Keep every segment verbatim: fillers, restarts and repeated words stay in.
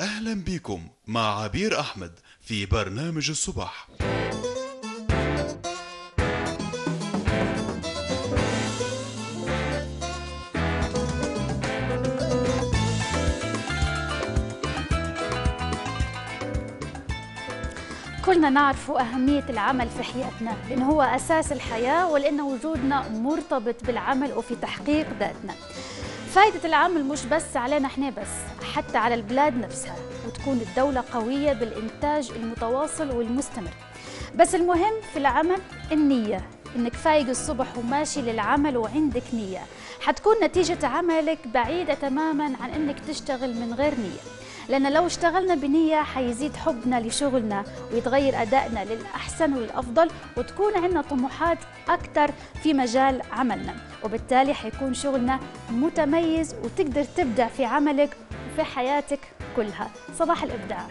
أهلا بكم مع عبير احمد في برنامج الصبح. كلنا نعرف أهمية العمل في حياتنا، لأنه هو أساس الحياة، ولأن وجودنا مرتبط بالعمل وفي تحقيق ذاتنا. فائدة العمل مش بس علينا احنا بس، حتى على البلاد نفسها، وتكون الدولة قوية بالإنتاج المتواصل والمستمر. بس المهم في العمل النية، إنك فايق الصبح وماشي للعمل وعندك نية، حتكون نتيجة عملك بعيدة تماماً عن إنك تشتغل من غير نية. لأن لو اشتغلنا بنية حيزيد حبنا لشغلنا ويتغير أدائنا للأحسن وللأفضل، وتكون عندنا طموحات أكثر في مجال عملنا، وبالتالي حيكون شغلنا متميز وتقدر تبدع في عملك وفي حياتك كلها. صباح الإبداع.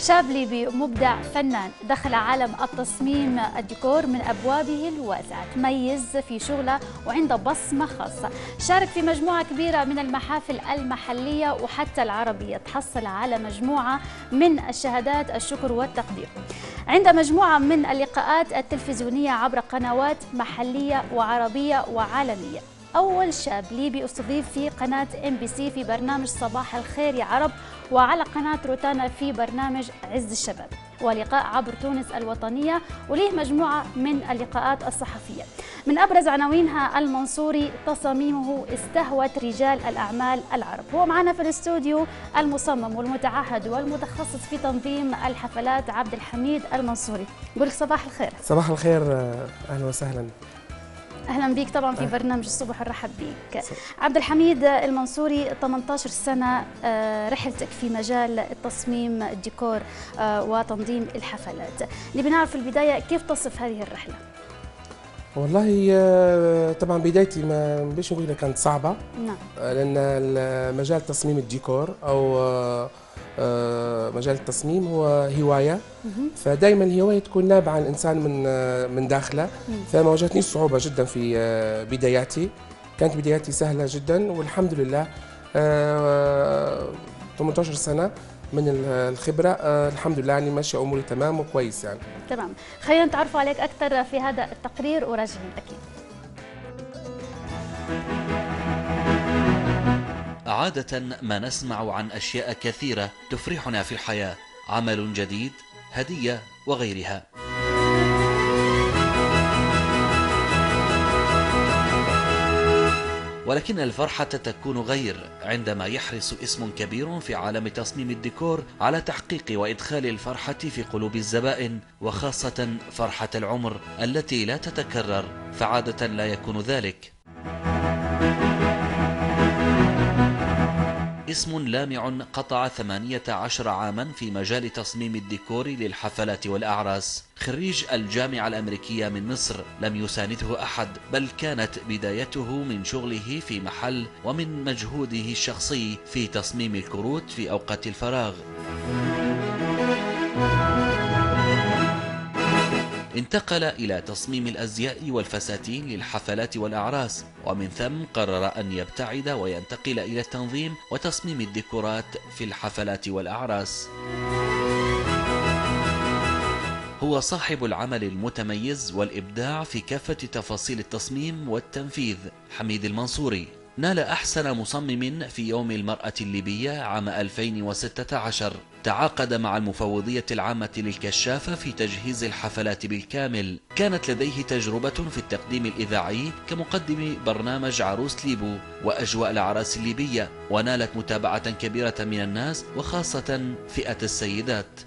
شاب ليبي مبدع فنان دخل عالم التصميم الديكور من أبوابه الواسعة، تميز في شغله وعنده بصمة خاصة، شارك في مجموعة كبيرة من المحافل المحلية وحتى العربية، تحصل على مجموعة من الشهادات الشكر والتقدير، عنده مجموعة من اللقاءات التلفزيونية عبر قنوات محلية وعربية وعالمية. أول شاب ليبي استضيف في قناة إم بي سي في برنامج صباح الخير يا عرب، وعلى قناة روتانا في برنامج عز الشباب، ولقاء عبر تونس الوطنية، وليه مجموعة من اللقاءات الصحفية. من أبرز عناوينها المنصوري تصاميمه استهوت رجال الأعمال العرب. هو معنا في الاستوديو المصمم والمتعهد والمتخصص في تنظيم الحفلات عبد الحميد المنصوري. بقولك صباح الخير. صباح الخير، أهلا وسهلا. اهلا بيك طبعا في برنامج الصبح، نرحب بيك. عبد الحميد المنصوري، ثمانية عشر سنه رحلتك في مجال التصميم الديكور وتنظيم الحفلات، نبي نعرف في البدايه كيف تصف هذه الرحله؟ والله طبعا بدايتي ما بديش نقول كانت صعبه، نعم، لان مجال تصميم الديكور او مجال التصميم هو هواية، فدائما الهواية تكون نابعة عن الإنسان من من داخله، فما واجهتني صعوبة جدا في بداياتي، كانت بداياتي سهلة جدا، والحمد لله ثمانية عشر سنة من الخبرة الحمد لله يعني ماشية أموري تمام وكويس يعني. تمام، خلينا نتعرف عليك أكثر في هذا التقرير وراجعين أكيد. عادة ما نسمع عن أشياء كثيرة تفرحنا في الحياة، عمل جديد، هدية وغيرها. ولكن الفرحة تكون غير عندما يحرص اسم كبير في عالم تصميم الديكور على تحقيق وإدخال الفرحة في قلوب الزبائن، وخاصة فرحة العمر التي لا تتكرر، فعادة لا يكون ذلك. اسم لامع قطع ثمانية عشر عاما في مجال تصميم الديكور للحفلات والأعراس، خريج الجامعة الأمريكية من مصر، لم يسانده أحد، بل كانت بدايته من شغله في محل ومن مجهوده الشخصي في تصميم الكروت في أوقات الفراغ. انتقل إلى تصميم الأزياء والفساتين للحفلات والأعراس، ومن ثم قرر أن يبتعد وينتقل إلى التنظيم وتصميم الديكورات في الحفلات والأعراس. هو صاحب العمل المتميز والإبداع في كافة تفاصيل التصميم والتنفيذ. حميد المنصوري نال أحسن مصمم في يوم المرأة الليبية عام ألفين وستة عشر، تعاقد مع المفوضية العامة للكشافة في تجهيز الحفلات بالكامل، كانت لديه تجربة في التقديم الإذاعي كمقدم برنامج عروس ليبو وأجواء الأعراس الليبية، ونالت متابعة كبيرة من الناس وخاصة فئة السيدات.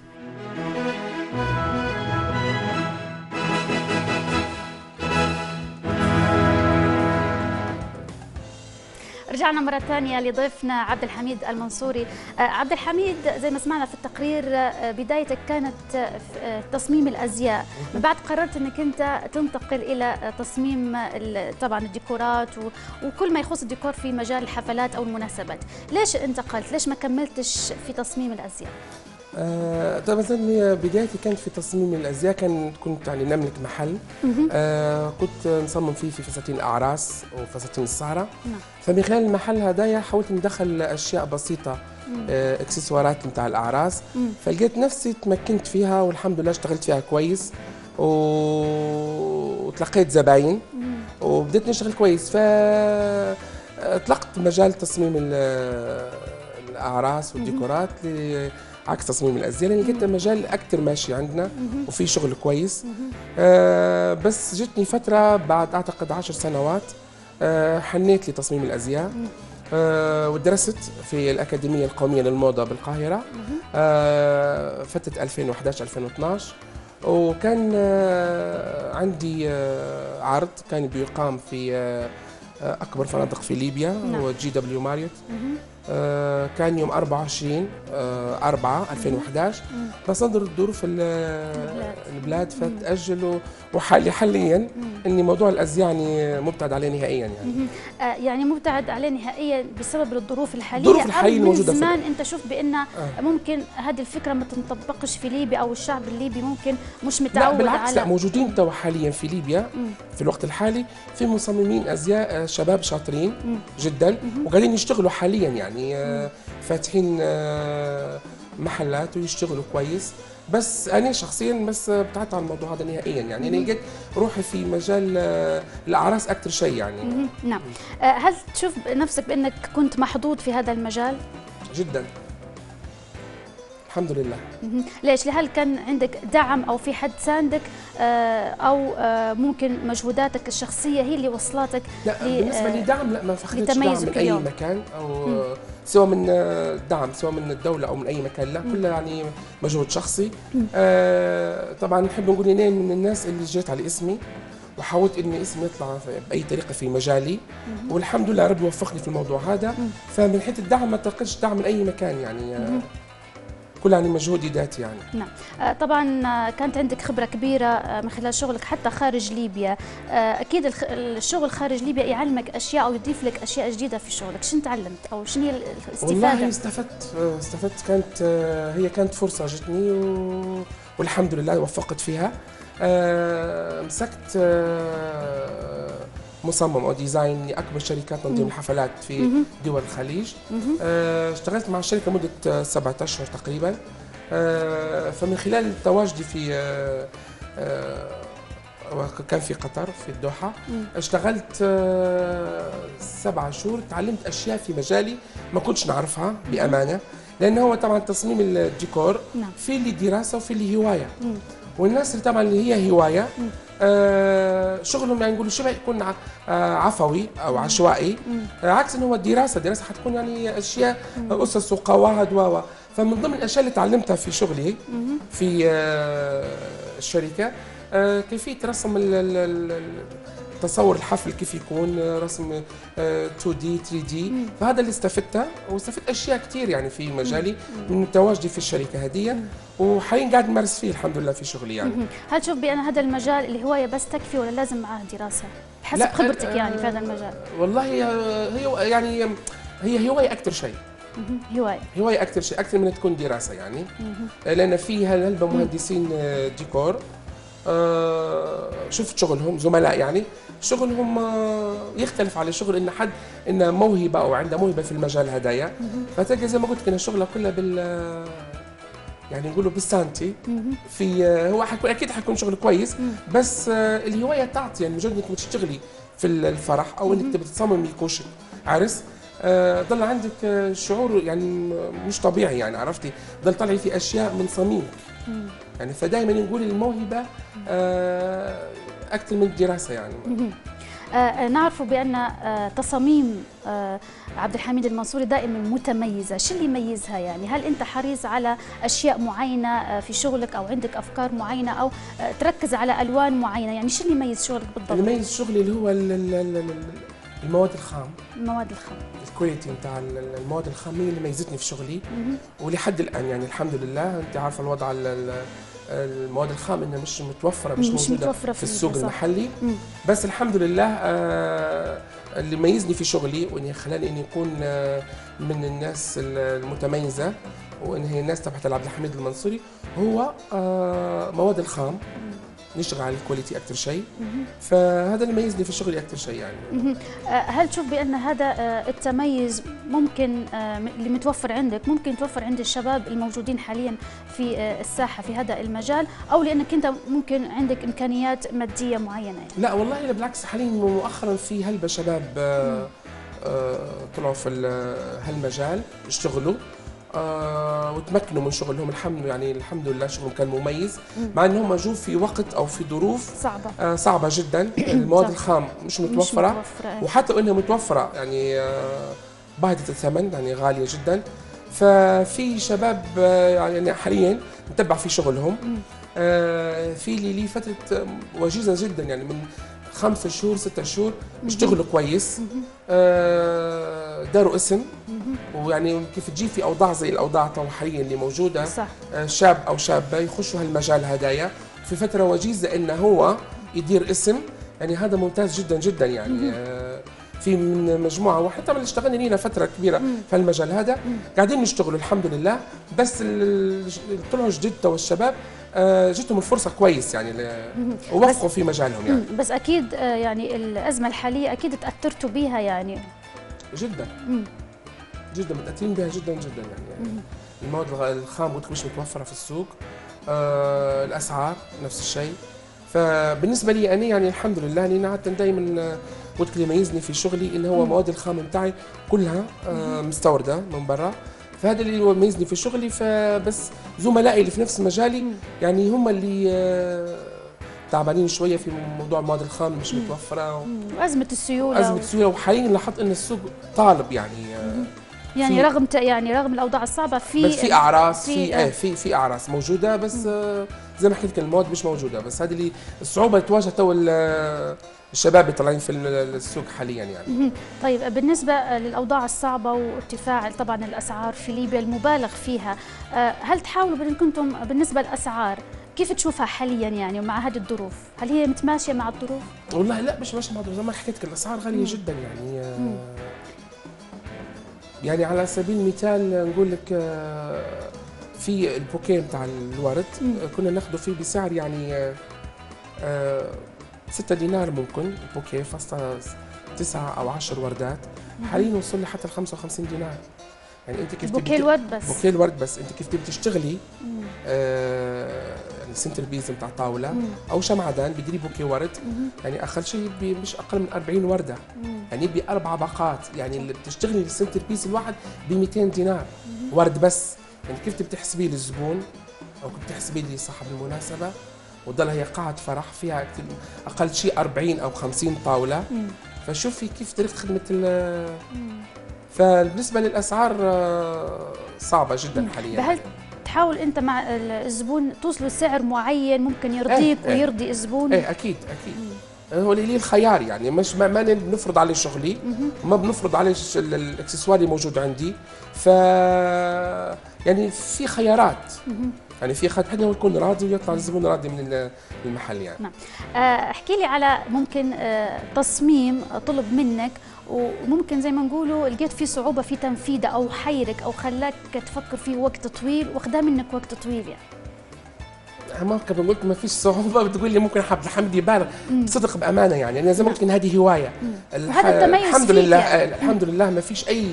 رجعنا مرة ثانية لضيفنا عبد الحميد المنصوري. عبد الحميد، زي ما سمعنا في التقرير، بدايتك كانت في تصميم الأزياء، من بعد قررت أنك أنت تنتقل إلى تصميم طبعا الديكورات وكل ما يخص الديكور في مجال الحفلات أو المناسبات. ليش انتقلت؟ ليش ما كملتش في تصميم الأزياء؟ آه طبعا بدايتي كانت في تصميم الازياء، كان كنت يعني نملك محل آه كنت نصمم فيه في فساتين اعراس وفساتين السهره. فمن خلال المحل هدايا حاولت ندخل اشياء بسيطه آه اكسسوارات نتاع الاعراس، فلقيت نفسي تمكنت فيها والحمد لله اشتغلت فيها كويس وتلقيت زباين وبديت نشتغل كويس، فاطلقت مجال تصميم الاعراس والديكورات عكس تصميم الازياء لان لقيت مجال اكثر ماشي عندنا وفي شغل كويس. آه بس جتني فتره بعد اعتقد عشر سنوات آه حنيت لتصميم الازياء آه ودرست في الاكاديميه القوميه للموضه بالقاهره آه فتره ألفين وأحد عشر ألفين واثني عشر، وكان آه عندي آه عرض كان بيقام في آه اكبر فنادق في ليبيا هو جي دبليو ماريت. آه كان يوم أربعة وعشرين أربعة ألفين وأحد عشر بس ظروف الظروف البلاد فتأجلوا، وحالي حاليا اني موضوع الازياء يعني مبتعد عليه نهائيا يعني مم. آه يعني مبتعد عليه نهائيا بسبب الظروف الحاليه. الظروف الحاليه الموجوده زمان فيه. انت شوف بان آه. ممكن هذه الفكره ما تنطبقش في ليبيا او الشعب الليبي ممكن مش متعود. لا بالعكس على... لا موجودين تو حاليا في ليبيا مم. في الوقت الحالي في مصممين ازياء شباب شاطرين مم. جدا مم. وقاعدين يشتغلوا حاليا يعني آه فاتحين آه محلات ويشتغلوا كويس. بس انا شخصيا بس ابتعدت عن الموضوع هذا نهائيا يعني انا لقيت روحي في مجال الاعراس اكثر شيء يعني مم. نعم. هل تشوف نفسك بانك كنت محظوظ في هذا المجال؟ جدا الحمد لله. مم. ليش؟ لهل كان عندك دعم او في حد ساندك او ممكن مجهوداتك الشخصيه هي اللي وصلتك؟ لا بالنسبه لي دعم لا ما فقدتش دعم من اي يوم. مكان او مم. سواء من دعم سواء من الدولة أو من أي مكان، لا كلها يعني مجهود شخصي. آه طبعا نحب نقول إني من الناس اللي جيت على اسمي وحاولت إن اسمي يطلع بأي طريقة في مجالي مم. والحمد لله ربي وفقني في الموضوع هذا. مم. فمن حيث الدعم ما تلقيتش دعم من أي مكان يعني مم. كل يعني مجهودي ذاتي يعني. نعم. طبعا كانت عندك خبرة كبيرة من خلال شغلك حتى خارج ليبيا، أكيد الشغل خارج ليبيا يعلمك أشياء أو يضيف لك أشياء جديدة في شغلك، شنو تعلمت أو شنو هي الاستفادة؟ والله استفدت استفدت كانت هي كانت فرصة جتني و... والحمد لله وفقت فيها. مسكت مصمم او ديزاين لاكبر شركات تنظيم الحفلات في دول الخليج. أه اشتغلت مع الشركه مده سبعة اشهر تقريبا. أه فمن خلال تواجدي في أه أه كان في قطر في الدوحه اشتغلت أه سبعة شهور، تعلمت اشياء في مجالي ما كنتش نعرفها بامانه، لانه هو طبعا تصميم الديكور في اللي دراسه وفي اللي هوايه، والناس اللي طبعا اللي هي هوايه آه شغلهم يعني نقولوا شبه يكون آه عفوي او عشوائي آه عكس ان هو الدراسه، الدراسه حتكون يعني اشياء اسس وقواعد و فمن ضمن الاشياء اللي تعلمتها في شغلي في آه الشركه آه كيفيه رسم تصور الحفل، كيف يكون رسم آه تو دي ثري دي، فهذا اللي استفدته واستفدت اشياء كثير يعني في مجالي من تواجدي في الشركه هذه، وحاليا قاعد نمارس فيه الحمد لله في شغلي يعني. هل تشوف بان هذا المجال الهوايه بس تكفي ولا لازم معاه دراسه؟ بحسب خبرتك يعني في هذا المجال. والله هي, هي يعني هي هوايه اكثر شيء. هوايه. هوايه اكثر شيء، اكثر من أن تكون دراسه يعني. لان في هلبة مهندسين ديكور آه شفت شغلهم زملاء يعني شغلهم آه يختلف على شغل ان حد انه موهبه او عنده موهبه في المجال هدايا، فتلقى زي ما قلت كنا شغله كلها بال يعني نقولوا بالسانتي في هو حيكون اكيد حيكون شغل كويس، بس الهوايه تعطي يعني مجرد انك تشتغلي في الفرح او انك تبي تصممي كوشه عرس ضل عندك شعور يعني مش طبيعي يعني عرفتي، ضل طالعي في اشياء من صميمك يعني، فدائما نقول الموهبه اكثر من الدراسه يعني. آه نعرف بأن آه تصاميم آه عبد الحميد المنصوري دائما متميزة، شو اللي يميزها يعني؟ هل أنت حريص على أشياء معينة آه في شغلك أو عندك أفكار معينة أو آه تركز على ألوان معينة، يعني شو اللي يميز شغلك بالضبط؟ اللي يميز شغلي اللي هو المواد الخام. المواد الخام. الكواليتي نتاع المواد الخام هي اللي ميزتني في شغلي ولحد الآن يعني الحمد لله. أنت عارفة الوضع المواد الخام انها مش متوفره مش, مش موجوده متوفرة في السوق المحلي، بس الحمد لله آه اللي ميزني في شغلي واني خلاني اني اكون من الناس المتميزه وان هي الناس تبعت عبد الحميد المنصوري هو مواد الخام. نشتغل على الكواليتي اكثر شيء، فهذا اللي ميزني في شغلي اكثر شيء يعني. هل تشوف بان هذا التميز ممكن اللي متوفر عندك ممكن توفر عند الشباب الموجودين حاليا في الساحه في هذا المجال، او لانك انت ممكن عندك امكانيات ماديه معينه يعني؟ لا والله بالعكس، حاليا مؤخرا في هلبة شباب طلعوا في هالمجال يشتغلوا آه وتمكنوا من شغلهم، الحمد يعني الحمد لله شغلهم كان مميز، مع انهم جو في وقت او في ظروف صعبه آه صعبه جدا. المواد الخام مش متوفره, مش متوفرة. وحتى انها متوفره يعني آه باهظه الثمن، يعني غاليه جدا. ففي شباب آه يعني حاليا نتبع في شغلهم آه في لي لي فتره وجيزه جدا يعني من خمسة شهور ستة شهور اشتغلوا كويس آه داروا اسم، ويعني كيف تجي في اوضاع زي الاوضاع الطوحيه اللي موجوده صح. شاب او شابه يخشوا هالمجال هدايا في فتره وجيزه انه هو يدير اسم، يعني هذا ممتاز جدا جدا يعني. في من مجموعه وحتى من اشتغلنا لينا فتره كبيره في المجال هذا قاعدين نشتغلوا الحمد لله، بس طلعوا جدد توا الشباب جتهم الفرصه كويس يعني ووفقوا في مجالهم يعني. بس اكيد يعني الازمه الحاليه اكيد تاثرتوا بيها يعني جدا جدا، متأثرين بها جدا جدا يعني. يعني المواد الخام قلت لك مش متوفره في السوق، آه الاسعار نفس الشيء. فبالنسبه لي انا يعني الحمد لله اني قعدت دائما قلت لك اللي يميزني في شغلي ان هو المواد الخام بتاعي كلها آه مستورده من برا، فهذا اللي يميزني في شغلي. فبس زملائي اللي في نفس مجالي يعني هم اللي آه تعبانين شويه في موضوع المواد الخام مش متوفره، وازمه السيوله ازمه السيوله وحاليا لاحظت ان السوق طالب يعني آه يعني رغم يعني رغم الاوضاع الصعبه في بس في اعراس في آه في في اعراس موجوده، بس آه زي ما حكيت لك المواد مش موجوده، بس هذه اللي الصعوبه اللي تواجه تو الشباب اللي طالعين في السوق حاليا يعني. طيب بالنسبه للاوضاع الصعبه وارتفاع طبعا الاسعار في ليبيا المبالغ فيها، آه هل تحاولوا بانكم انتم بالنسبه للاسعار كيف تشوفها حاليا يعني ومع هذه الظروف؟ هل هي متماشيه مع الظروف؟ والله لا مش ماشيه مع الظروف، زي ما حكيت لك الاسعار غاليه جدا يعني. يعني على سبيل المثال نقول لك في البوكيه بتاع الورد كنا ناخده فيه بسعر يعني ستة دينار ممكن بوكيه فاصلة تسعة أو عشر وردات، حاليا وصل حتى ال خمسة وخمسين دينار. يعني أنت كيف بوكيه الورد بس بوكيه الورد بس أنت كيف تبي تشتغلي آه يعني سنتر بيز بتاع طاولة أو شمعدان بديري بوكيه ورد يعني أقل شيء مش أقل من أربعين وردة، يعني يبي أربع باقات، يعني اللي بتشتغلي السنتر بيز الواحد ب مئتين دينار ورد بس. يعني كيف تبي تحسبيه للزبون أو كيف تحسبيه لصاحب المناسبة، وضلها هي قاعة فرح فيها أقل شيء أربعين أو خمسين طاولة. فشوفي كيف طريقة خدمة ال فبالنسبة للأسعار صعبة جدا حاليا. هل تحاول أنت مع الزبون توصلوا لسعر معين ممكن يرضيك ايه ويرضي الزبون؟ إيه أكيد أكيد هو لي الخيار يعني، مش ما, ما بنفرض عليه شغلي، ما بنفرض عليه الاكسسوار اللي موجود عندي. ف يعني في خيارات يعني في خد حد يكون راضي ويطلع الزبون راضي من المحل يعني. نعم. احكي لي على ممكن تصميم طلب منك وممكن زي ما نقولوا لقيت فيه صعوبه في تنفيذه او حيرك او خلاك تفكر فيه وقت طويل واخذا منك وقت طويل يعني. ما كنت قلت ما فيش صعوبه، بتقول لي ممكن عبد الحميد يبالغ صدق بامانه يعني. انا زي ما قلت هذه هوايه الح... الحمد لله يعني. الحمد لله ما فيش اي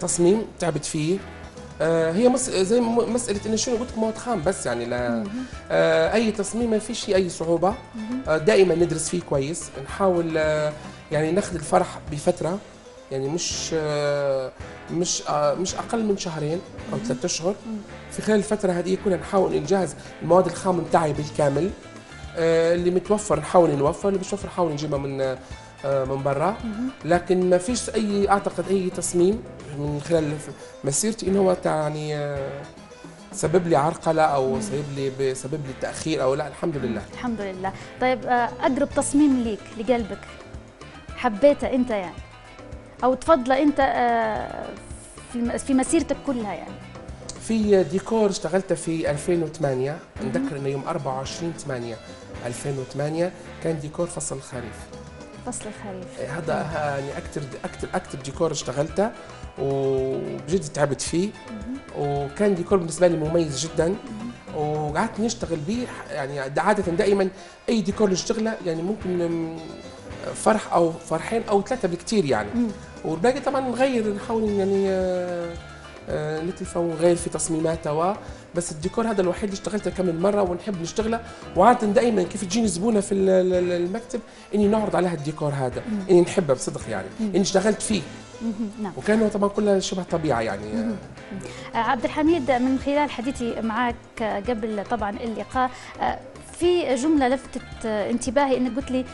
تصميم تعبت فيه. آه هي مس... زي مساله ان شنو قلت لك مواد خام بس يعني لا آه اي تصميم ما فيش اي صعوبه. آه دائما ندرس فيه كويس، نحاول آه يعني ناخذ الفرح بفتره يعني مش آه مش آه مش اقل من شهرين او ثلاثة اشهر. في خلال الفتره هذه كنا نحاول نجهز المواد الخام بتاعي بالكامل، آه اللي متوفر نحاول نوفر، اللي مش متوفر نحاول نجيبها من آه من برا. لكن ما فيش اي اعتقد اي تصميم من خلال مسيرتي انه هو يعني آه سبب لي عرقله او سبب لي بسبب لي تاخير او لا. الحمد لله الحمد لله. طيب آه اقرب تصميم ليك لقلبك حبيته انت يعني او تفضله انت آه في في مسيرتك كلها يعني؟ في ديكور اشتغلته في ألفين وثمانية، نذكر انه يوم أربعة وعشرين ثمانية ألفين وثمانية كان ديكور فصل الخريف فصل الخريف. هذا يعني اكثر اكثر اكثر ديكور اشتغلته وبجد تعبت فيه، وكان ديكور بالنسبه لي مميز جدا وقعدت نشتغل به. يعني عاده دائما اي ديكور نشتغله يعني ممكن فرح او فرحين او ثلاثه بكثير يعني، والباقي طبعا نغير نحاول يعني نتلفه ونغير في تصميماته و بس الديكور هذا الوحيد اللي اشتغلته كم مره ونحب نشتغله. وعاده دائما كيف تجيني زبونه في المكتب اني نعرض عليها الديكور هذا، اني نحبه بصدق يعني، اني اشتغلت فيه وكانوا طبعا كلها شبه طبيعه يعني. عبد الحميد، من خلال حديثي معك قبل طبعا اللقاء في جمله لفتت انتباهي، انك قلت لي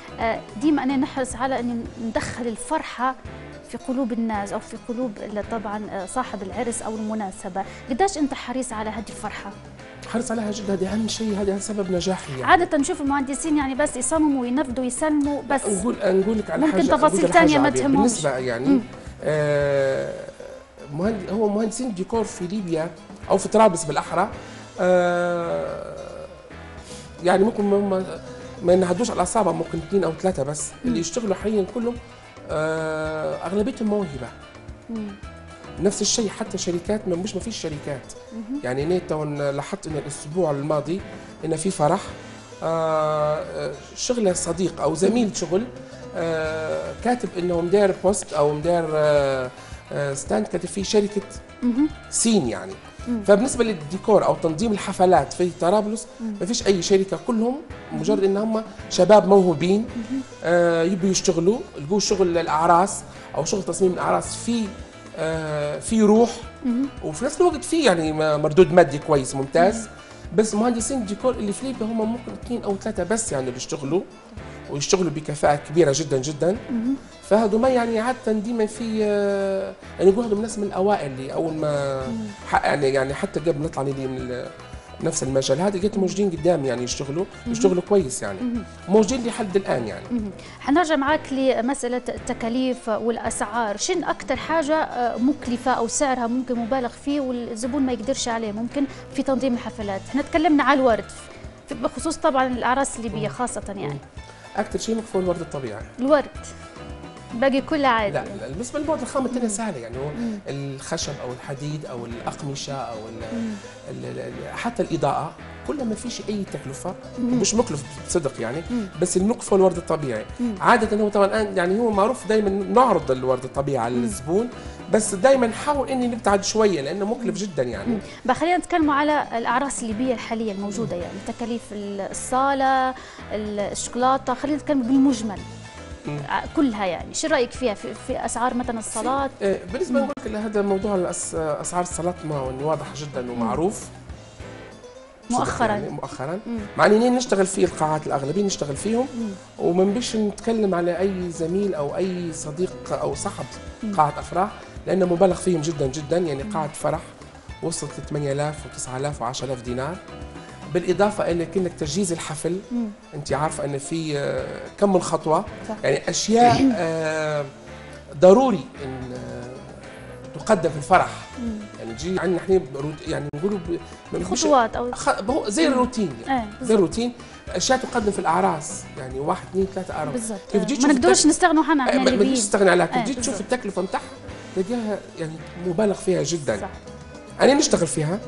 ديما انا نحرص على اني ندخل الفرحه في قلوب الناس او في قلوب طبعا صاحب العرس او المناسبه. قداش انت حريص على هذه الفرحه؟ حريص عليها جدا، هذا اهم شيء، هذا سبب نجاحي يعني. عاده نشوف المهندسين يعني بس يصمموا وينفذوا ويسلموا بس. نقول نقول لك على حاجه ممكن تفاصيل ثانيه ما تهمهمش بالنسبه يعني آه مهند هو مهندسين الديكور في ليبيا او في طرابلس بالاحرى آه يعني ممكن ما, ما نعدوش على الاصابع، ممكن اثنين او ثلاثه بس مم. اللي يشتغلوا حاليا كلهم آه اغلبيتهم موهبه. مم. نفس الشيء حتى شركات ما مش ما فيش شركات مم. يعني نيتو لاحظت ان الاسبوع الماضي ان في فرح آه شغله صديق او زميل شغل آه كاتب انه مدير بوست او مدير آه آه ستاند كاتب فيه شركه مم. سين يعني. مم. فبالنسبه للديكور او تنظيم الحفلات في طرابلس ما فيش اي شركه، كلهم مجرد ان هم شباب موهوبين آه يبوا يشتغلوا، يلقوا شغل الاعراس او شغل تصميم الاعراس في آه في روح مم. وفي نفس الوقت في يعني مردود مادي كويس ممتاز. مم. بس مهندسين الديكور اللي في ليبيا هم ممكن اثنين او ثلاثه بس يعني اللي يشتغلوا ويشتغلوا بكفاءه كبيره جدا جدا. مم. فهذوما يعني عاده ديما في آه يعني نقول هذوما الناس من الاوائل اللي اول ما يعني يعني حتى قبل ما نطلع لي من نفس المجال هذا لقيت موجودين قدامي يعني يشتغلوا يشتغلوا كويس يعني موجودين لحد الان يعني. حنرجع معك لمساله التكاليف والاسعار، شن اكثر حاجه مكلفه او سعرها ممكن مبالغ فيه والزبون ما يقدرش عليه ممكن في تنظيم الحفلات؟ احنا تكلمنا على الورد بخصوص طبعا الاعراس الليبيه خاصه يعني. اكثر شيء مكلف هو الورد الطبيعي. الورد باقي كله عادي. لا بالنسبه للبعد الخام الثانيه سهله يعني، هو الخشب او الحديد او الاقمشه او حتى الاضاءه كلها ما فيش اي تكلفه، مش مكلف صدق يعني. بس المكلف هو الورد الطبيعي عاده، هو طبعا يعني هو معروف دائما نعرض الورد الطبيعي على الزبون، بس دائما نحاول اني نبتعد شويه لانه مكلف جدا يعني. خلينا نتكلم على الاعراس الليبيه الحاليه الموجوده يعني تكاليف الصاله الشوكولاته، خلينا نتكلم بالمجمل كلها يعني، شو رايك فيها في, في اسعار مثلا الصلاه؟ بالنسبه لك هذا موضوع اسعار الصلاه واضح جدا ومعروف مؤخرا يعني مؤخرا مع اني نشتغل في القاعات الاغلبيه نشتغل فيهم وما نبيش نتكلم على اي زميل او اي صديق او صاحب قاعه افراح لانه مبالغ فيهم جدا جدا يعني. قاعه فرح وصلت ل ثمانية آلاف و9000 و10000 دينار، بالاضافه الى انك تجهيز الحفل مم. انت عارفه ان في كم من خطوه صح. يعني اشياء آه ضروري ان آه تقدم في الفرح مم. يعني تجي عندنا احنا يعني نقولوا خطوات او خ... زي الروتين يعني. آه زي الروتين اشياء تقدم في الاعراس يعني واحد اثنين ثلاثه اربعه كيف تجي ما نقدرش نستغنوا عنها احنا اللي ما نقدرش نستغنى عليها. كيف تجي تشوف التكلفه نتاعها تلقاها يعني مبالغ فيها جدا صح. أنا نشتغل فيها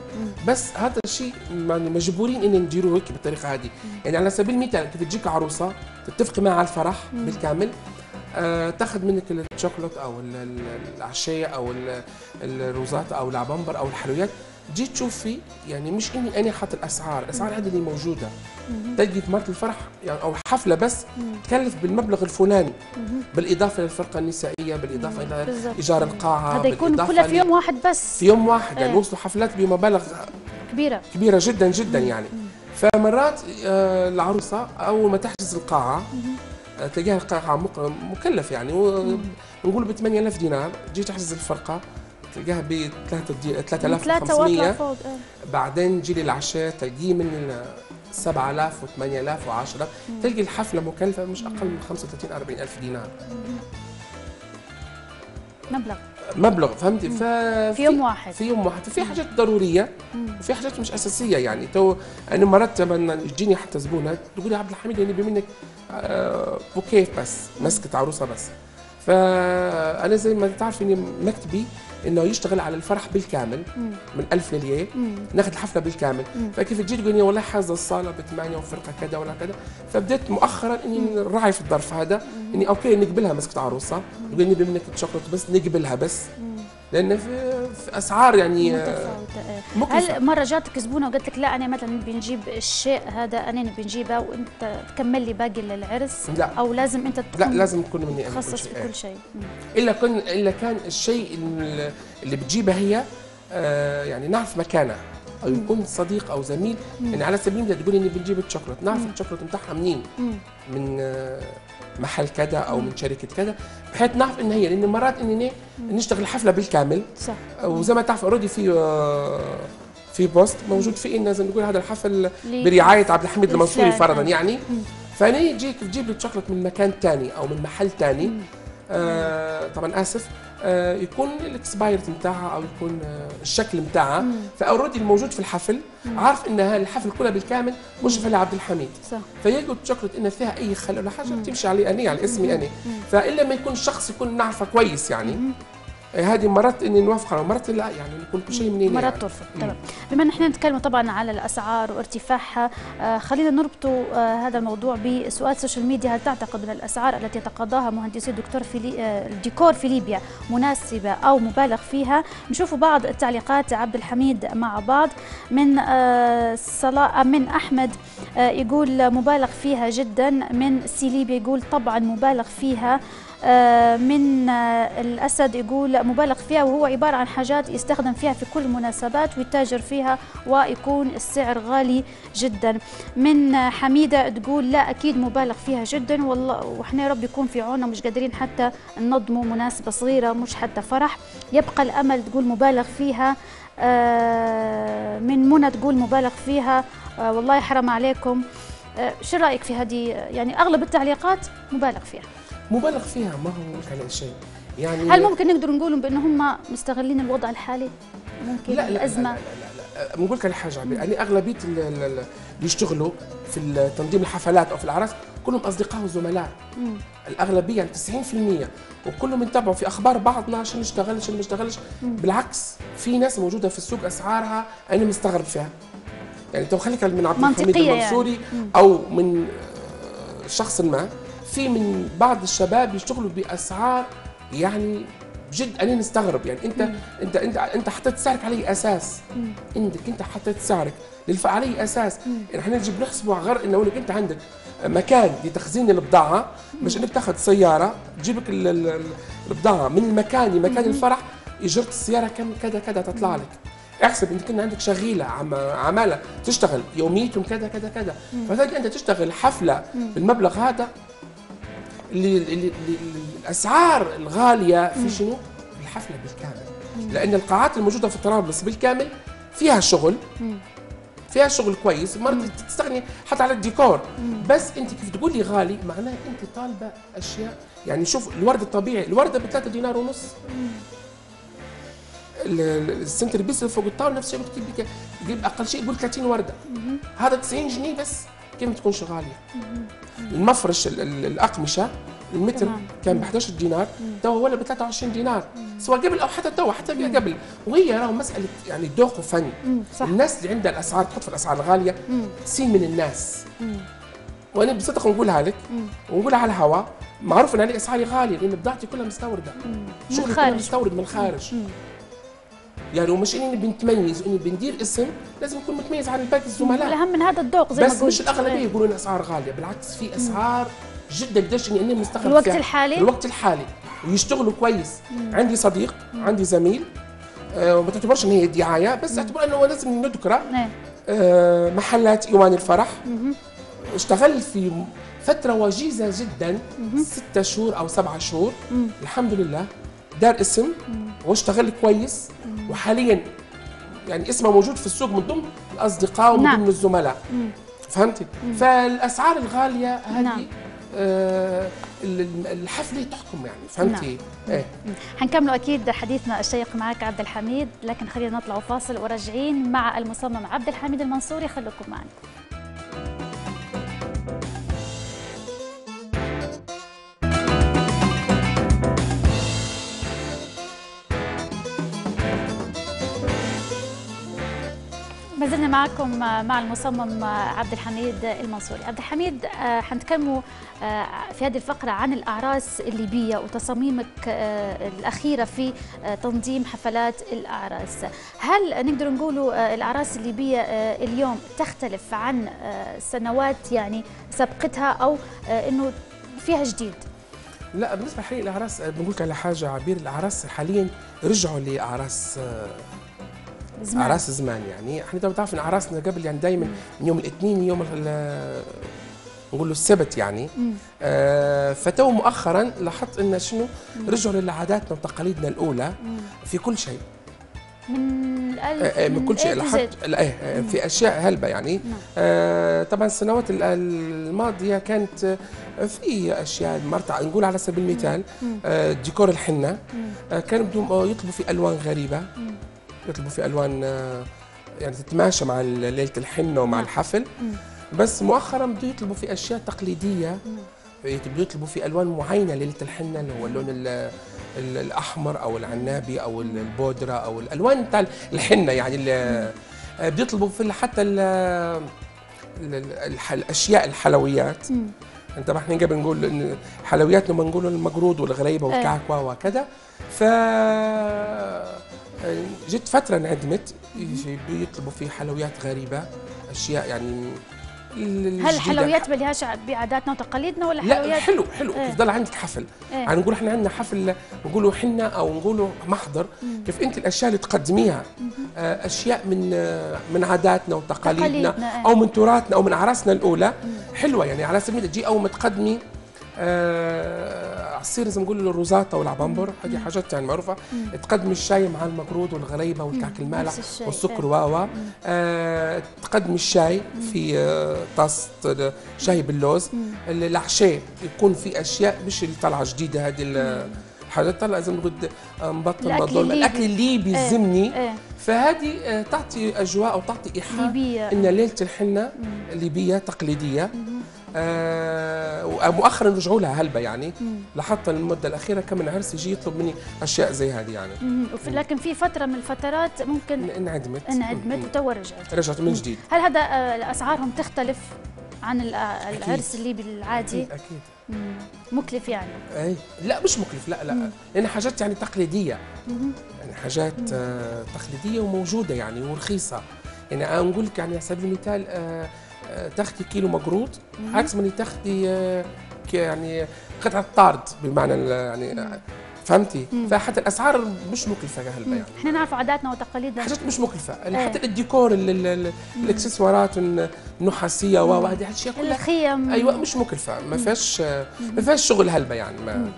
بس هذا الشيء يعني مجبورين إن نديروه هيك بالطريقة هذه يعني. على سبيل المثال كيف تجيك عروسة تتفق معها على الفرح مم. بالكامل آه، تاخذ منك الشوكولات أو العشاء أو الروزات أو العبامبر أو الحلويات، تجي تشوفي يعني مش إني أنا حاط الأسعار، الأسعار هذه اللي موجودة تجي في مرة الفرح يعني أو حفلة بس مم. تكلف بالمبلغ الفلاني مم. بالإضافة للفرقة النسائية، بالإضافة إلى إيجار القاعة، هذا يكون كله في يوم واحد بس في يوم واحد يعني. وصلوا حفلات بمبالغ كبيرة كبيرة جدا جدا مم. يعني مم. فمرات آه العروسة أول ما تحجز القاعة آه تلقاها القاعة مكلف يعني نقول ب ثمانية آلاف دينار، تجي تحجز الفرقة تلقاها ب ثلاثة آلاف وخمسمية، بعدين تجي للعشاء تلقيه من سبعة آلاف و8000 و10 تلقي الحفله مكلفه مش اقل من خمسة وثلاثين أربعين ألف دينار مبلغ مبلغ، فهمتي؟ في يوم واحد في يوم واحد في حاجات ضروريه وفي حاجات مش اساسيه. يعني تو انا مرات لما يجيني حتى زبونه تقول لي عبد الحميد يعني منك بوكيه بس، مسكه عروسه بس. فانا زي ما تعرفيني مكتبي انه يشتغل على الفرح بالكامل من ألف لليه، ناخذ الحفله بالكامل. فكيف تجي تقول لي والله حاجه الصاله بثمانيه وفرقه كذا ولا كذا، فبدأت مؤخرا اني نراعي في الظرف هذا، اني اوكي نقبلها مسكه عروسه، تقول لي بدنا شوكولاته بس نقبلها بس، لان في اسعار يعني متفاوته. هل مره جاتك زبونه وقالت لك لا انا مثلا بنجيب الشيء هذا انا بنجيبه وانت تكمل لي باقي للعرس؟ لا، او لازم انت تكون، لا لازم تكون مني انا متخصص في كل شيء. الا كن الا كان الشيء اللي بتجيبه هي آه يعني نعرف مكانها، او يكون صديق او زميل. يعني على سبيل المثال تقول اني بنجيب الشوكولاته، نعرف الشوكولاته بتاعها منين، من آه محل كذا او من شركه كذا، بحيث نعرف ان هي، لان مرات ان نشتغل الحفله بالكامل. صح. وزي ما تعرف اوريدي في في بوست موجود فيه ان لازم نقول هذا الحفل برعايه عبد الحميد المنصوري فرضا يعني. فانا يجيك تجيب لي الشوكولاته من مكان ثاني او من محل ثاني، آه طبعا اسف، آه يكون الاكسبايرت نتاعها او يكون آه الشكل نتاعها، فاوريدي الموجود في الحفل عارف ان الحفل كلها بالكامل مشرف على عبد الحميد. صح. فيجد شوكولاته ان فيها اي خلل ولا حاجه بتمشي علي انا، على اسمي انا. فالا ما يكون شخص يكون نعرفه كويس يعني. هذه مرات اني نوافقها ومرات لا، يعني نكون كل شيء منين مرات ترفض. تمام. بما ان احنا نتكلم طبعا على الاسعار وارتفاعها، آه خلينا نربط آه هذا الموضوع بسؤال السوشيال ميديا. هل تعتقد من الاسعار التي يتقاضاها مهندسي الدكتور في لي... آه الديكور في ليبيا مناسبه او مبالغ فيها؟ نشوف بعض التعليقات عبد الحميد مع بعض. من آه صلاء من احمد آه يقول مبالغ فيها جدا. من سي ليبيا يقول طبعا مبالغ فيها. من الأسد يقول مبالغ فيها، وهو عبارة عن حاجات يستخدم فيها في كل المناسبات ويتاجر فيها ويكون السعر غالي جدا. من حميدة تقول لا أكيد مبالغ فيها جدا والله، وإحنا يا رب يكون في عوننا مش قادرين حتى ننظموا مناسبة صغيرة مش حتى فرح. يبقى الأمل تقول مبالغ فيها. من منى تقول مبالغ فيها والله حرام عليكم. شو رأيك في هذه؟ يعني أغلب التعليقات مبالغ فيها مبالغ فيها، ما هو على شيء يعني. هل ممكن نقدر نقولهم بان هم مستغلين الوضع الحالي؟ ممكن لا الازمه. لا لا لا لا لا. بقول لك على حاجه، يعني اغلبيه اللي يشتغلوا في تنظيم الحفلات او في الاعراس كلهم اصدقاء وزملاء، الاغلبيه يعني تسعين بالمئة، وكلهم يتابعوا في اخبار بعضنا عشان نشتغل عشان ما نشتغلش. بالعكس في ناس موجوده في السوق اسعارها انا مستغرب فيها، يعني تو خليك من عبد الحميد المنصوري يعني. او من شخص ما، في من بعض الشباب يشتغلوا باسعار يعني بجد انا نستغرب. يعني انت مم. انت انت انت حطيت سعرك على اساس، انك انت حطيت سعرك للفعاليه اساس. احنا نجي بنحسبه غير انه انت عندك مكان لتخزين البضاعه، مش انك تاخذ سياره تجيبك البضاعه من المكان لمكان الفرح، اجره السياره كم كذا كذا تطلع لك. احسب انك كان عندك شغيله عماله تشتغل يوميتهم كذا كذا كذا، فبالتالي انت تشتغل حفله مم. بالمبلغ هذا. الاسعار الغاليه في شنو؟ الحفله بالكامل، لان القاعات الموجوده في طرابلس بالكامل فيها شغل، فيها شغل كويس، مرات تستغني حتى على الديكور. بس انت كيف تقول لي غالي، معناه انت طالبه اشياء. يعني شوف الورد الطبيعي، الورده ب ثلاثة دينار ونص، السنتر بيس اللي فوق الطاوله نفس الشيء، بتجيب اقل شيء يقول ثلاثين ورده، هذا تسعين جنيه بس، كيف ما تكونش غاليه. المفرش الاقمشه المتر كان ب أحد عشر دينار، توا ولا ب ثلاثة وعشرين دينار، سواء قبل او حتى توا، حتى قبل. وهي راهو مساله يعني ذوق وفن. الناس اللي عندها الاسعار تحط في الاسعار الغاليه سين من الناس. مم. وانا بصدق نقولها لك ونقولها على الهواء، معروف ان هذه اسعاري غاليه لان بضاعتي كلها مستورده، شغلي كله مستورد من الخارج. مم. مم. يعني ومش اني بنتميز واني بندير اسم، لازم نكون متميز عن باقي الزملاء. الاهم من هذا الذوق زي ما قلت، بس مش الاغلبيه ايه. يقولوا ان اسعار غاليه، بالعكس في اسعار جدا قداش اني انا مستغرب الوقت فيها. الحالي الوقت الحالي ويشتغلوا كويس. مم. عندي صديق، مم. عندي زميل، آه ما تعتبرش ان هي دعايه بس، مم. اعتبر انه لازم نذكره. آه محلات ايوان الفرح، مم. اشتغل في فتره وجيزه جدا، مم. ستة شهور او سبعة شهور، مم. الحمد لله دار اسم، مم. واشتغل كويس، مم. وحاليا يعني اسمه موجود في السوق من ضمن الاصدقاء ومن ضمن نعم. الزملاء. مم. فهمتي؟ مم. فالاسعار الغاليه هذه نعم. آه الحفله تحكم يعني، فهمتي؟ ايه حنكملوا اكيد حديثنا الشيق معك عبد الحميد، لكن خلينا نطلع فاصل وراجعين مع المصمم عبد الحميد المنصوري، خليكم معنا. ما زلنا معكم مع المصمم عبد الحميد المنصوري. عبد الحميد، حنتكلموا في هذه الفقرة عن الأعراس الليبية وتصاميمك الأخيرة في تنظيم حفلات الأعراس. هل نقدر نقولوا الأعراس الليبية اليوم تختلف عن سنوات يعني سبقتها، أو إنه فيها جديد؟ لا، بالنسبة لحقيقة الأعراس بنقولك على حاجة عبير، الأعراس حاليا رجعوا لأعراس زمان. أعراس زمان يعني، احنا بتعرفين أعراسنا قبل يعني دائما من يوم الاثنين يوم نقول له السبت يعني، آه فتو مؤخرا لاحظت ان شنو رجعوا لعاداتنا وتقاليدنا الاولى مم. في كل شيء، من آه من كل شيء لاحظت آه في اشياء هلبه يعني. آه طبعا السنوات الماضيه كانت في اشياء مرتع، نقول على سبيل المثال آه ديكور الحنه آه كانوا بدهم يطلبوا في الوان غريبه مم. يطلبوا في الوان يعني تتماشى مع ليله الحنه ومع الحفل، بس مؤخرا بدوا يطلبوا في اشياء تقليديه، بدوا يطلبوا في الوان معينه ليله الحنه اللي هو اللون الاحمر او العنابي او البودره او الالوان تاع الحنه يعني، بيطلبوا في حتى ال ال الاشياء الحلويات. طبعا احنا قبل نقول ان حلويات لما نقولوا المقروض والغريبه والكعكه وكذا، ف جت فترة انعدمت، بيطلبوا فيه حلويات غريبة، أشياء يعني. هل الحلويات ما لهاش بعاداتنا وتقاليدنا ولا حلويات؟ لا، حلو حلو كيف ضل عندك حفل، يعني إيه؟ نقول احنا عندنا حفل نقولوا حنة أو نقولوا محضر، كيف أنت الأشياء اللي تقدميها أشياء من من عاداتنا وتقاليدنا تقاليدنا. أو من تراثنا أو من أعراسنا الأولى حلوة يعني. على سبيل تجي أو ما تقدمي آه عصير زي ما نقول الروزاتا والعبنبر، هذه حاجات يعني معروفه، تقدمي الشاي مع المقروض والغريبه والكعك المالح والسكر واوا، آه تقدمي الشاي في آه طاسه شاي باللوز، العشاء يكون في اشياء مش اللي طالعه جديده، هذه حاجات طالعه زي ما نقول مبطل مضلوم الاكل الليبي الزمني ايه. فهذه آه تعطي اجواء وتعطي ايحاء ان ليله الحنه الليبيه تقليديه. آه ومؤخرا رجعوا لها هلبة يعني، لحتى المده الاخيره كمان عرس يجي يطلب مني اشياء زي هذه يعني. مم. لكن في فتره من الفترات ممكن انعدمت انعدمت وتو رجعت رجعت من جديد. هل هذا اسعارهم تختلف عن العرس الليبي العادي؟ اكيد, أكيد. مم. مكلف يعني؟ اي لا، مش مكلف، لا لا، لان حاجات يعني تقليديه، يعني حاجات آه تقليديه وموجوده يعني ورخيصه يعني. انا نقول لك يعني على سبيل المثال آه تاخدي كيلو مقروض عكس ما تاخدي يعني قطعه طارد بالمعنى يعني مم. فهمتي؟ مم. فحتى الاسعار مش مكلفه هلبا يعني. احنا نعرف عاداتنا وتقاليدنا، حاجات مش مكلفه ايه. حتى الديكور الاكسسوارات النحاسيه وهذه الاشياء كلها الخيم، ايوه مش مكلفه، ما فيهاش ما فيهاش شغل هلبا يعني. ما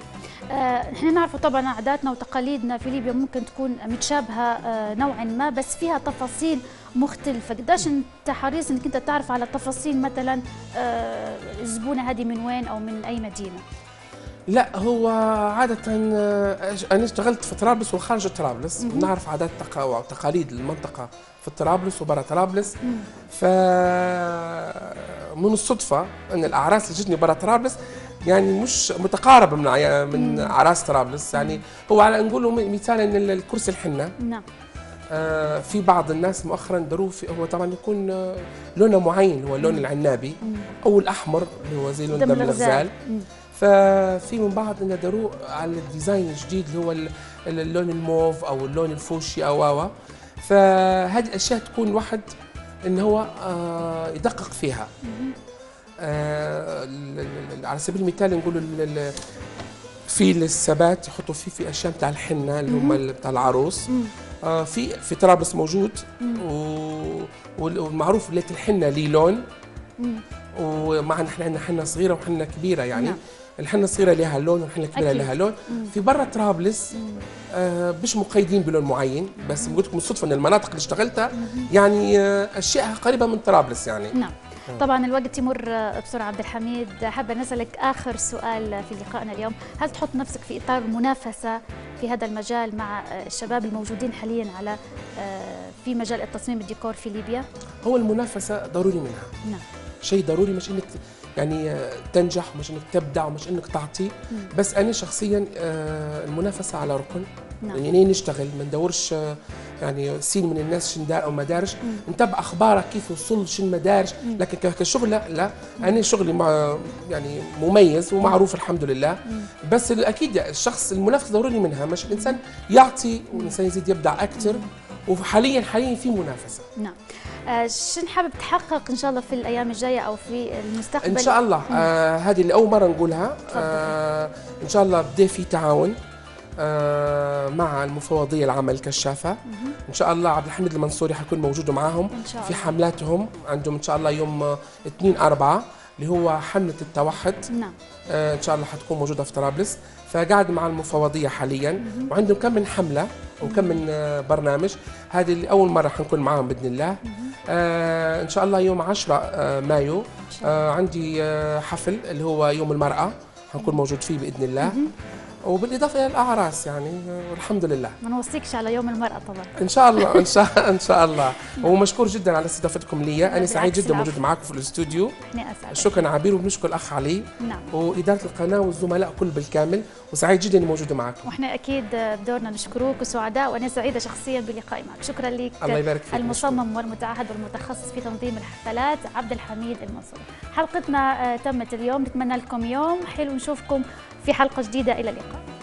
احنا نعرفوا طبعا عاداتنا وتقاليدنا في ليبيا ممكن تكون متشابهه نوعا ما، بس فيها تفاصيل مختلفه. قداش انت حريص انك انت تعرف على تفاصيل مثلا الزبونه هذه من وين او من اي مدينه؟ لا، هو عاده انا اشتغلت في طرابلس وخارج طرابلس، بنعرف عادات وتقاليد المنطقه في طرابلس وبرا طرابلس. ف من الصدفه ان الاعراس اللي جتني برا طرابلس يعني مش متقاربه من عي... من اعراس طرابلس يعني. هو على نقوله مثالا الكرسي الحنه، نعم آه في بعض الناس مؤخرا داروه، هو طبعا يكون آه لونه معين، هو اللون العنابي مم. او الاحمر اللي هو زي لون دم الغزال. ففي من بعض ان داروه على الديزاين الجديد اللي هو اللون الموف او اللون الفوشيا او، فهذه الاشياء تكون الواحد ان هو آه يدقق فيها. مم. آه على سبيل المثال نقول في الثبات يحطوا فيه في اشياء بتاع الحنه اللي هم بتاع العروس، آه في في طرابلس موجود، والمعروف ليله الحنه ليه لون، ومع احنا عندنا حنه صغيره وحنه كبيره يعني. مم. الحنه الصغيره لها لون والحنه الكبيره لها لون. مم. في برا طرابلس آه مش مقيدين بلون معين، بس بقول لكم بالصدفه ان المناطق اللي اشتغلتها يعني آه اشياء قريبه من طرابلس يعني. نعم. طبعا الوقت يمر بسرعه. عبد الحميد، حابه نسالك اخر سؤال في لقائنا اليوم، هل تحط نفسك في اطار منافسه في هذا المجال مع الشباب الموجودين حاليا على في مجال التصميم الديكور في ليبيا؟ هو المنافسه ضروري منها، نعم شيء ضروري، مش انك يعني تنجح ومش انك تبدع ومش انك تعطي، بس انا شخصيا المنافسه على ركن، نعم. يعني نشتغل ما ندورش يعني سين من الناس شن دار او ما دارش، نتبع اخبارك كيف وصل شن ما دارش، لكن كشغل لا, لا. انا شغلي مع يعني مميز ومعروف الحمد لله، بس اكيد الشخص المنافسه ضروري منها، مش الانسان يعطي والانسان يزيد يبدع اكثر، وحاليا حاليا في منافسه. نعم. آه شن حابب تحقق ان شاء الله في الايام الجايه او في المستقبل؟ ان شاء الله آه هذه اللي اول مره نقولها. آه ان شاء الله بدا في تعاون آه مع المفوضية العامة للكشافة. إن شاء الله عبد الحميد المنصوري حيكون موجود معاهم في حملاتهم، عندهم إن شاء الله يوم اثنين أربعة اللي هو حملة التوحد، نعم آه إن شاء الله حتكون موجودة في طرابلس، فقاعد مع المفوضية حاليا مم. وعندهم كم من حملة وكم من برنامج، هذه اللي أول مرة حنكون معاهم بإذن الله. آه إن شاء الله يوم عشرة آه مايو آه عندي آه حفل اللي هو يوم المرأة، حنكون موجود فيه بإذن الله، مم. وبالاضافه الى الاعراس يعني، والحمد لله. ما نوصيكش على يوم المراه طبعا. ان شاء الله ان شاء ان شاء الله. ومشكور جدا على استضافتكم لي، انا سعيد جدا موجود معاكم في الاستوديو. شكرا عبير، وبنشكر الاخ علي نعم. واداره القناه والزملاء كل بالكامل، وسعيد جدا اني موجوده معاكم. واحنا اكيد بدورنا نشكروك وسعداء، وانا سعيده شخصيا بلقائي معك. شكرا لك المصمم والمتعهد والمتخصص في تنظيم الحفلات عبد الحميد المنصوري. حلقتنا تمت اليوم، نتمنى لكم يوم حلو، نشوفكم في حلقة جديدة، إلى اللقاء.